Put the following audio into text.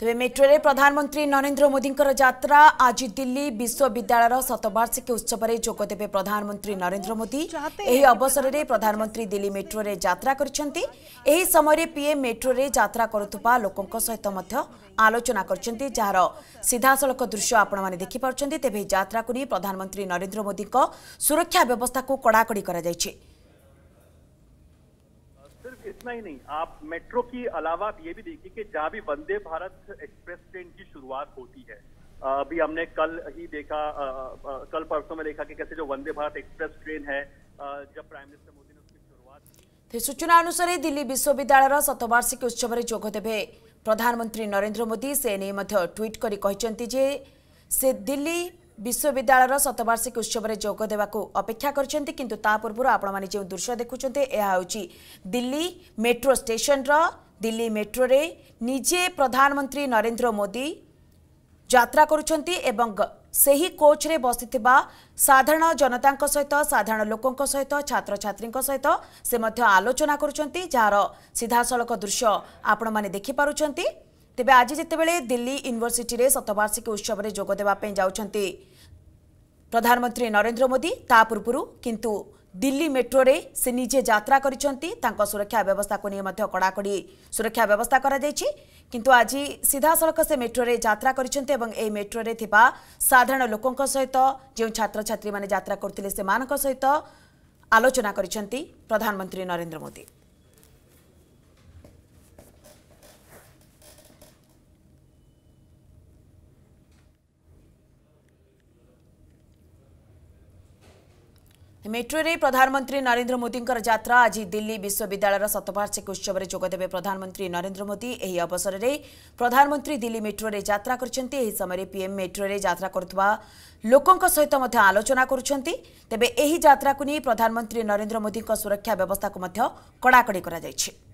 तेज metro प्रधानमंत्री नरेंद्र मोदी यात्रा आज दिल्ली विश्वविद्यालय शतवार्षिकी उत्सव में जोगदेवे। प्रधानमंत्री नरेंद्र मोदी यह अवसर में प्रधानमंत्री दिल्ली मेट्रो यात्रा करछन्ती। समय पीएम मेट्रो यात्रा करुवा लोकों सहित आलोचना करछन्ती, जार सीधासलख दृश्य आपण मैंने देखिपारे। तेज यात्रा को नहीं प्रधानमंत्री नरेंद्र मोदी सुरक्षा व्यवस्था को कड़ाकड़ी कर। इतना ही नहीं, आप मेट्रो के अलावा आप ये भी देखिए कि जहाँ भी वंदे भारत एक्सप्रेस ट्रेन की शुरुआत होती है, अभी हमने कल परसों में देखा कि कैसे जो वंदे भारत एक्सप्रेस ट्रेन है, जब प्राइम मिनिस्टर मोदी ने उसकी शुरुआत। सूचना अनुसार दिल्ली विश्वविद्यालय शतवार्षिकी उत्सव में जोगदेवे प्रधानमंत्री नरेंद्र मोदी से नहीं ट्वीट कर दिल्ली विश्वविद्यालय शतवार्षिक उत्सव में जोगदेवा अपेक्षा कर। आपण मैंने जो दृश्य देखुंत यह दिल्ली मेट्रो स्टेशन रो। दिल्ली मेट्रो रे निजे प्रधानमंत्री नरेंद्र मोदी यात्रा करुंट एवं से ही कोच रे बसी साधारण जनता सहित साधारण लोकों सहित छात्र छात्री सहित से आलोचना कर सीधासलख दृश्य आपण मैंने देखिपार। तेबे आज जितेबले दिल्ली यूनिवर्सिटी रे शतवार्षिक उत्सव रे जोग देबा पे जाउछंती प्रधानमंत्री नरेंद्र मोदी, ता पूर्वरु किंतु दिल्ली मेट्रो रे से निजे यात्रा करिसंती। तांको सुरक्षा व्यवस्था को नै मध्य कड़ाकड़ी सुरक्षा व्यवस्था करा जायछि, किंतु आज सीधासलख से मेट्रो रे यात्रा करिसंती एवं ए मेट्रो रे थिबा साधारण लोकों सहित जे छात्र छात्री माने यात्रा करथिले से मानक सहित आलोचना करिसंती प्रधानमंत्री नरेंद्र मोदी। मेट्रो रे प्रधानमंत्री नरेंद्र मोदी यात्रा आज दिल्ली विश्वविद्यालय शतवार्षिक उत्सव में जोगदेवे प्रधानमंत्री नरेंद्र मोदी। यह अवसर में प्रधानमंत्री दिल्ली मेट्रो रे यात्रा करछन्ती। एही समय पीएम मेट्रो रे यात्रा करुवा लोकों सहित आलोचना करुछन्ती। तेबे एही यात्रा को नहीं प्रधानमंत्री नरेंद्र मोदी सुरक्षा व्यवस्था को कड़ाकड़ी करा जायछि।